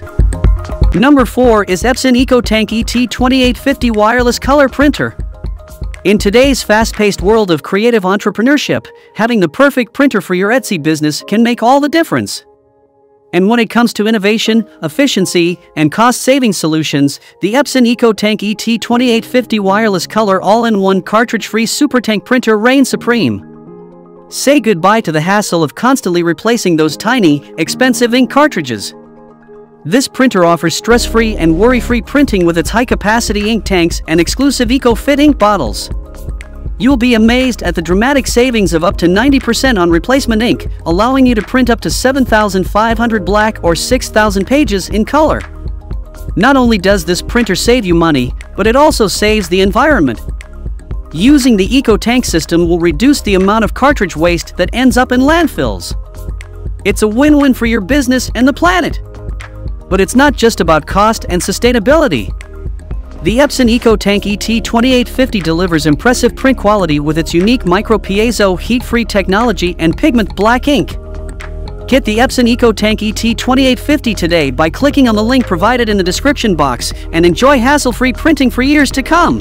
products. Number 4 is Epson EcoTank ET-2850 Wireless Color Printer. In today's fast-paced world of creative entrepreneurship, having the perfect printer for your Etsy business can make all the difference. And when it comes to innovation, efficiency, and cost-saving solutions, the Epson EcoTank ET-2850 Wireless Color All-in-One Cartridge-Free SuperTank Printer reigns supreme. Say goodbye to the hassle of constantly replacing those tiny, expensive ink cartridges. This printer offers stress-free and worry-free printing with its high-capacity ink tanks and exclusive EcoFit ink bottles. You'll be amazed at the dramatic savings of up to 90% on replacement ink, allowing you to print up to 7,500 black or 6,000 pages in color. Not only does this printer save you money, but it also saves the environment. Using the EcoTank system will reduce the amount of cartridge waste that ends up in landfills. It's a win-win for your business and the planet. But it's not just about cost and sustainability. The Epson EcoTank ET-2850 delivers impressive print quality with its unique Micro Piezo Heat-Free Technology and Pigment Black ink. Get the Epson EcoTank ET-2850 today by clicking on the link provided in the description box and enjoy hassle-free printing for years to come.